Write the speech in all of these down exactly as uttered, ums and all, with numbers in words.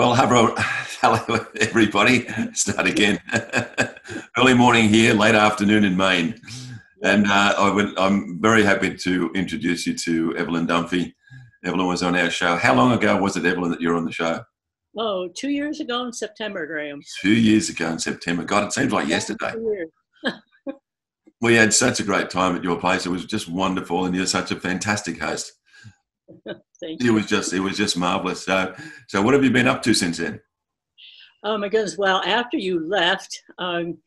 Well, hello everybody. Start again. Early morning here, late afternoon in Maine, and uh, I would, I'm very happy to introduce you to Evelyn Dunphy. Evelyn was on our show. How long ago was it, Evelyn, that you were on the show? Oh, two years ago in September, Graham. Two years ago in September. God, it seems like yesterday. We had such a great time at your place. It was just wonderful, and you're such a fantastic host. Thank you. It was just, it was just marvelous. So, so what have you been up to since then? Oh my goodness! Well, after you left, um,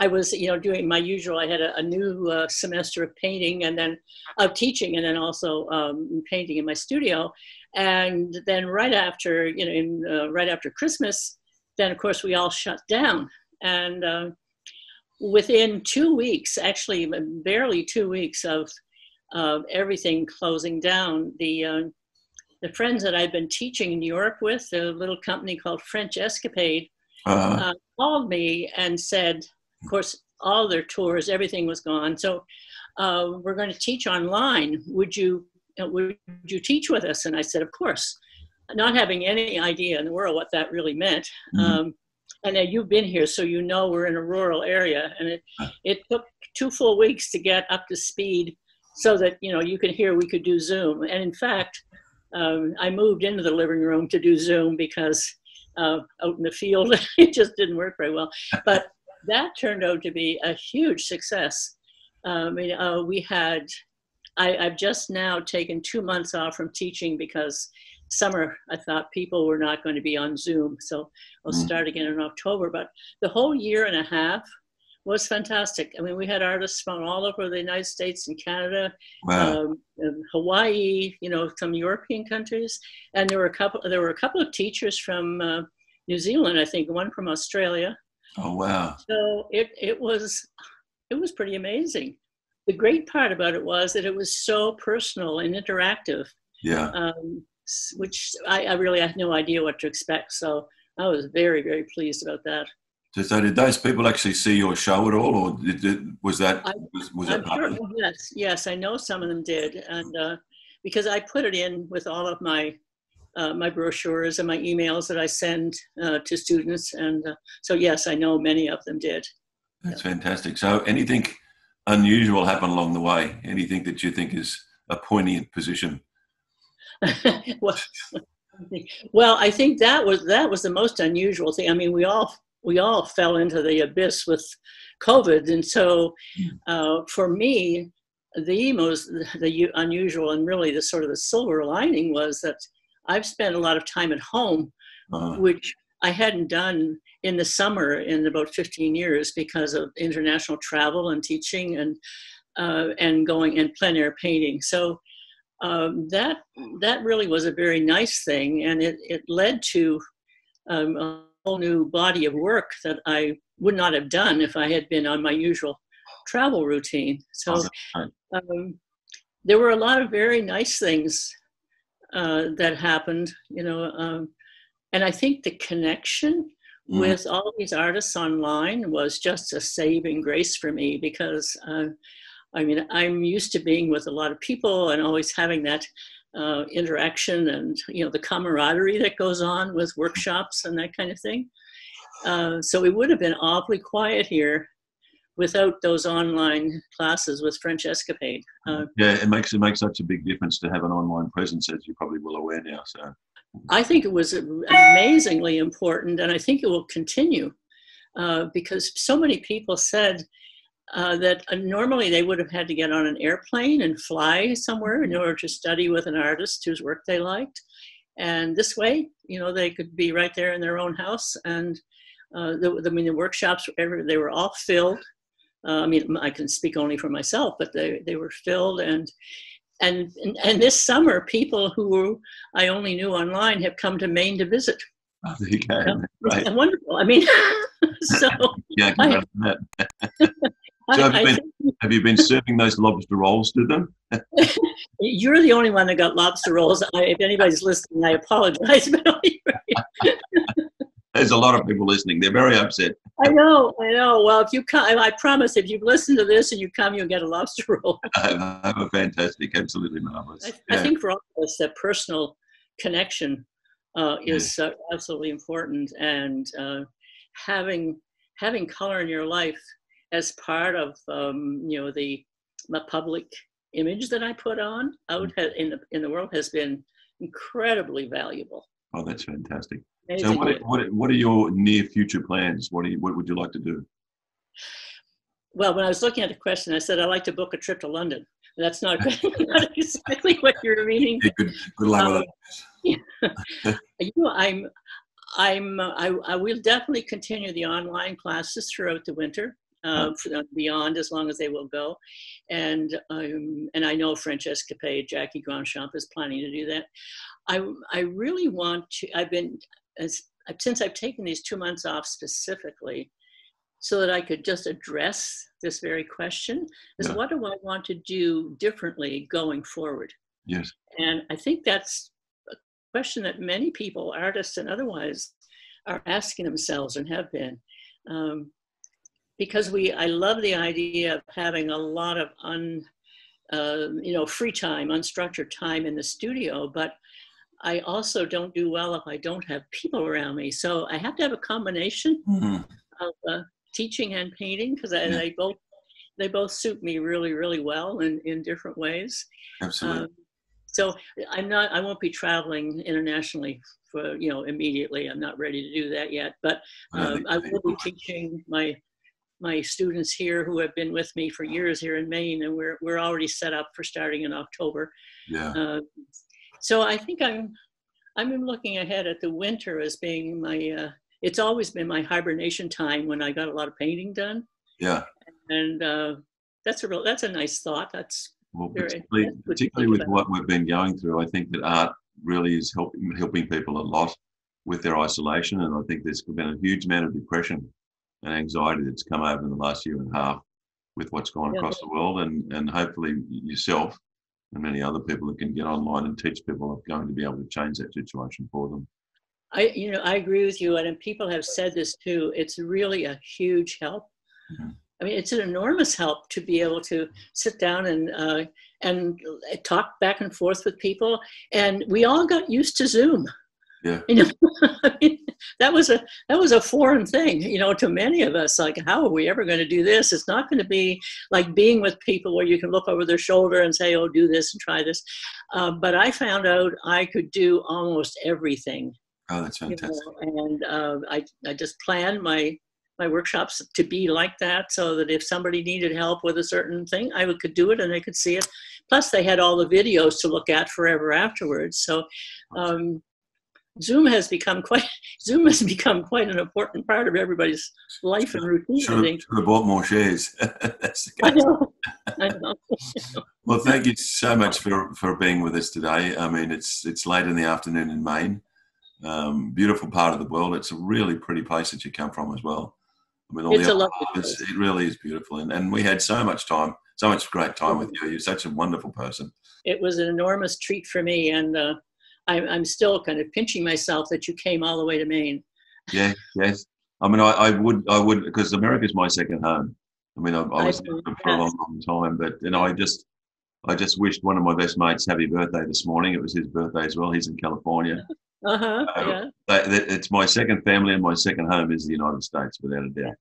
I was, you know, doing my usual. I had a, a new uh, semester of painting, and then of uh, teaching, and then also um, painting in my studio. And then right after, you know, in, uh, right after Christmas, then of course we all shut down. And uh, within two weeks, actually, barely two weeks of. of everything closing down. The, uh, the friends that I've been teaching in Europe with, a little company called French Escapade, uh-huh. uh, called me and said, of course, all their tours, everything was gone. So uh, we're going to teach online. Would you, uh, would you teach with us? And I said, of course, not having any idea in the world what that really meant. Mm-hmm. um, And uh, you've been here, so you know we're in a rural area. And it, it took two full weeks to get up to speed so that, you know, you could hear we could do Zoom. And in fact, um, I moved into the living room to do Zoom because uh, out in the field, it just didn't work very well. But that turned out to be a huge success. Um, and, uh, we had, I, I've just now taken two months off from teaching because summer, I thought people were not going to be on Zoom. So I'll start again in October. But the whole year and a half was fantastic. I mean, we had artists from all over the United States and Canada, wow. um, and Hawaii, you know, some European countries, and there were a couple. There were a couple of teachers from uh, New Zealand, I think, one from Australia. Oh wow! So it it was it was pretty amazing. The great part about it was that it was so personal and interactive. Yeah. Um, which I, I really had no idea what to expect, so I was very very pleased about that. So did those people actually see your show at all, or did, did, was that was, was that sure, yes, yes, I know some of them did, and uh, because I put it in with all of my uh, my brochures and my emails that I send uh, to students, and uh, so yes, I know many of them did. That's yeah. fantastic. So anything unusual happened along the way? Anything that you think is a poignant position? well, well, I think that was that was the most unusual thing. I mean, we all. we all fell into the abyss with COVID. And so uh, for me, the most the unusual and really the sort of the silver lining was that I've spent a lot of time at home, uh-huh. which I hadn't done in the summer in about fifteen years because of international travel and teaching and, uh, and going and plein air painting. So um, that, that really was a very nice thing. And it, it led to um, a whole new body of work that I would not have done if I had been on my usual travel routine. So um, there were a lot of very nice things uh, that happened, you know, um, and I think the connection mm. with all these artists online was just a saving grace for me because, uh, I mean, I'm used to being with a lot of people and always having that Uh, interaction and, you know, the camaraderie that goes on with workshops and that kind of thing. Uh, so it would have been awfully quiet here without those online classes with French Escapade. Uh, yeah, it makes it makes such a big difference to have an online presence, as you're probably well aware now. So I think it was amazingly important, and I think it will continue uh, because so many people said Uh, that uh, normally they would have had to get on an airplane and fly somewhere in order to study with an artist whose work they liked. And this way, you know, they could be right there in their own house. And uh, the, the, I mean, the workshops, they were all filled. Uh, I mean, I can speak only for myself, but they, they were filled. And, and, and, and this summer, people who I only knew online have come to Maine to visit. Oh, there you go. You know? Right. It's wonderful. I mean, so... yeah, I can So have, you been, have you been serving those lobster rolls to them? You're the only one that got lobster rolls. I, if anybody's listening, I apologize. But there's a lot of people listening. They're very upset. I know, I know. Well, if you come, I promise, if you've listened to this and you come, you'll get a lobster roll. I have a fantastic, absolutely marvelous. I, yeah. I think for all of us, that personal connection uh, is uh, absolutely important. And uh, having having color in your life as part of um, you know the the public image that I put on out in the in the world has been incredibly valuable. Oh, that's fantastic. Amazing. So, what are, what are, what are your near future plans? What do you, what would you like to do? Well, when I was looking at the question, I said I'd like to book a trip to London. That's not, not exactly what you're meaning. Yeah, good, good luck um, with that. Yeah. You know, I'm, I'm, uh, I, I will definitely continue the online classes throughout the winter, uh, oh. beyond as long as they will go, and um, and I know French Escapade, Jackie Grandchamp is planning to do that. I, I really want to. I've been as since I've taken these two months off specifically, so that I could just address this very question, is yeah. what do I want to do differently going forward? Yes. And I think that's a question that many people, artists and otherwise, are asking themselves and have been. Um, because we, I love the idea of having a lot of un, uh, you know, free time, unstructured time in the studio, but I also don't do well if I don't have people around me. So I have to have a combination mm-hmm. of uh, teaching and painting, because yeah. they both they both suit me really really well in in different ways. Absolutely. Um, so I'm not I won't be traveling internationally for you know immediately. I'm not ready to do that yet, but um, I, I will be teaching my my students here who have been with me for years here in Maine, and we're we're already set up for starting in October. Yeah. Uh, so I think I'm I'm looking ahead at the winter as being my uh, it's always been my hibernation time when I got a lot of painting done. Yeah. And uh, that's a real, that's a nice thought. That's well, very, particularly, that's particularly with about. what we've been going through. I think that art really is helping, helping people a lot with their isolation. And I think there's been a huge amount of depression and anxiety that's come over in the last year and a half with what's gone yeah. across the world. And, and hopefully yourself and many other people that can get online and teach people are going to be able to change that situation for them. I, you know, I agree with you, and people have said this too. It's really a huge help. Mm-hmm. I mean, it's an enormous help to be able to sit down and uh, and talk back and forth with people. And we all got used to Zoom. Yeah, you know, I mean, that was a that was a foreign thing, you know, to many of us. Like, how are we ever going to do this? It's not going to be like being with people where you can look over their shoulder and say, "Oh, do this and try this." Uh, but I found out I could do almost everything. Oh, that's fantastic. You know, and uh, I, I just planned my, my workshops to be like that, so that if somebody needed help with a certain thing, I would, could do it and they could see it. Plus, they had all the videos to look at forever afterwards. So um, Zoom has become quite Zoom has become quite an important part of everybody's life and routine. Should have, I think. Should have bought more shares. That's the I know. I know. Well, thank you so much for, for being with us today. I mean, it's it's late in the afternoon in Maine. Um, beautiful part of the world. It's a really pretty place that you come from as well. I mean, all it's the a lovely place. It really is beautiful, and, and we had so much time, so much great time with you. You're such a wonderful person. It was an enormous treat for me, and uh, I'm, I'm still kind of pinching myself that you came all the way to Maine. Yeah, yes. I mean, I, I would, I would, because America's my second home. I mean, I, I was there for a long, long time, but you know, I just, I just wished one of my best mates happy birthday this morning. It was his birthday as well. He's in California. Uh-huh, so yeah. That, that, it's my second family, and my second home is the United States, without a doubt.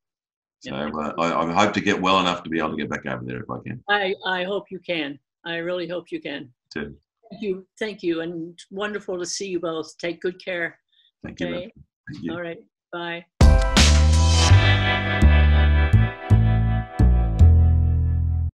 So uh, I, I hope to get well enough to be able to get back over there if I can. I, I hope you can. I really hope you can. Too. Thank you. Thank you. And wonderful to see you both. Take good care. Thank okay? you. Thank you. All right. Bye.